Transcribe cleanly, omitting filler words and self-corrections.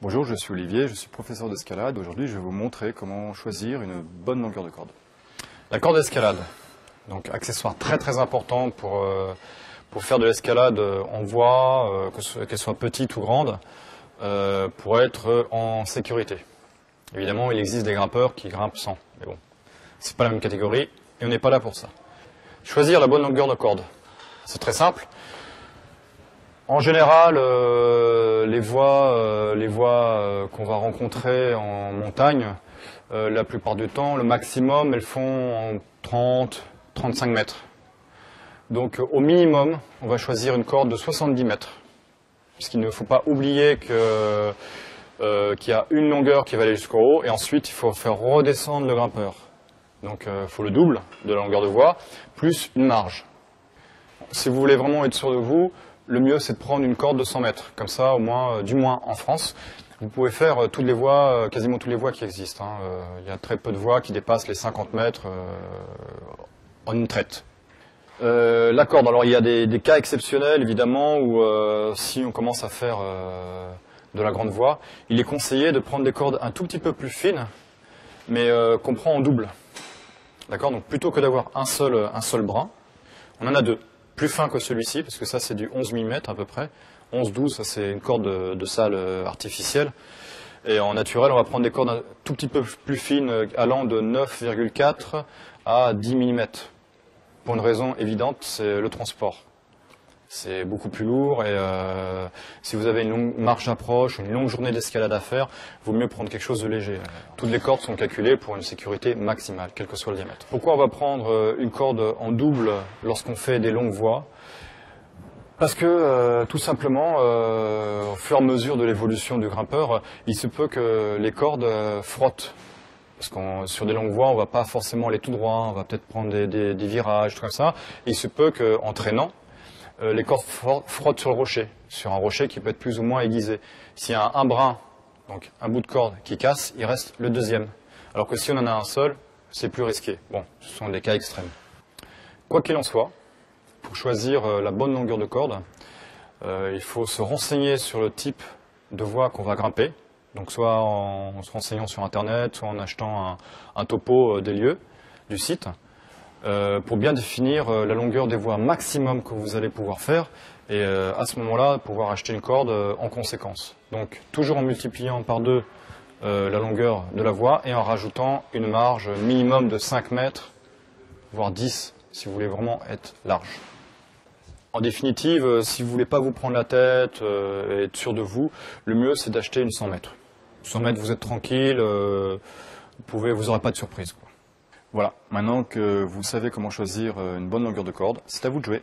Bonjour, je suis Olivier, je suis professeur d'escalade. Aujourd'hui, je vais vous montrer comment choisir une bonne longueur de corde. La corde d'escalade, donc accessoire très important pour faire de l'escalade en voie, qu'elle soit petite ou grande, pour être en sécurité. Évidemment, il existe des grimpeurs qui grimpent sans, mais bon, c'est pas la même catégorie et on n'est pas là pour ça. Choisir la bonne longueur de corde, c'est très simple. En général, les voies qu'on va rencontrer en montagne, la plupart du temps, le maximum, elles font en 30-35 mètres. Donc au minimum, on va choisir une corde de 70 mètres. Parce qu'il ne faut pas oublier qu'il y a une longueur qui va aller jusqu'au haut, et ensuite il faut faire redescendre le grimpeur. Donc il faut le double de la longueur de voie, plus une marge. Si vous voulez vraiment être sûr de vous, le mieux, c'est de prendre une corde de 100 mètres. Comme ça, au moins, du moins en France, vous pouvez faire toutes les voies, quasiment toutes les voies qui existent. Hein. Il y a très peu de voies qui dépassent les 50 mètres en une traite. La corde, alors il y a des cas exceptionnels, évidemment, où si on commence à faire de la grande voie, il est conseillé de prendre des cordes un tout petit peu plus fines, mais qu'on prend en double. D'accord? Donc plutôt que d'avoir un seul brin, on en a deux. Plus fin que celui-ci, parce que ça c'est du 11 mm à peu près, 11-12, ça c'est une corde de salle artificielle, et en naturel on va prendre des cordes un tout petit peu plus fines, allant de 9,4 à 10 mm, pour une raison évidente, c'est le transport. C'est beaucoup plus lourd, et si vous avez une longue marche d'approche, une longue journée d'escalade à faire, vaut mieux prendre quelque chose de léger. Toutes les cordes sont calculées pour une sécurité maximale, quel que soit le diamètre. Pourquoi on va prendre une corde en double lorsqu'on fait des longues voies? Parce que, tout simplement, au fur et à mesure de l'évolution du grimpeur, il se peut que les cordes frottent. Parce que sur des longues voies, on ne va pas forcément aller tout droit, on va peut-être prendre des virages, tout comme ça. Et il se peut qu'en traînant, les cordes frottent sur le rocher, sur un rocher qui peut être plus ou moins aiguisé. S'il y a un brin, donc un bout de corde qui casse, il reste le deuxième. Alors que si on en a un seul, c'est plus risqué. Bon, ce sont des cas extrêmes. Quoi qu'il en soit, pour choisir la bonne longueur de corde, il faut se renseigner sur le type de voie qu'on va grimper, donc soit en se renseignant sur Internet, soit en achetant un topo des lieux, du site, pour bien définir la longueur des voies maximum que vous allez pouvoir faire et à ce moment-là pouvoir acheter une corde en conséquence. Donc toujours en multipliant par deux la longueur de la voie et en rajoutant une marge minimum de 5 mètres, voire 10 si vous voulez vraiment être large. En définitive, si vous voulez pas vous prendre la tête et être sûr de vous, le mieux c'est d'acheter une 100 mètres. 100 mètres vous êtes tranquille, vous n'aurez pas de surprise, quoi. Voilà, maintenant que vous savez comment choisir une bonne longueur de corde, c'est à vous de jouer.